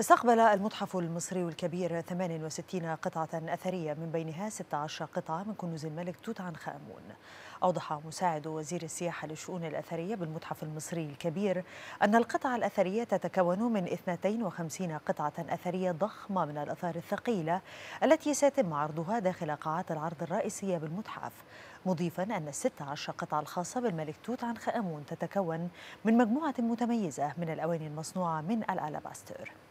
استقبل المتحف المصري الكبير 68 قطعة أثرية من بينها 16 قطعة من كنوز الملك توت عنخ آمون. أوضح مساعد وزير السياحة للشؤون الأثرية بالمتحف المصري الكبير أن القطعة الأثرية تتكون من 52 قطعة أثرية ضخمة من الآثار الثقيلة التي سيتم عرضها داخل قاعات العرض الرئيسية بالمتحف، مضيفا أن 16 قطعة الخاصة بالملك توت عنخ آمون تتكون من مجموعة متميزة من الأواني المصنوعة من الألاباستر.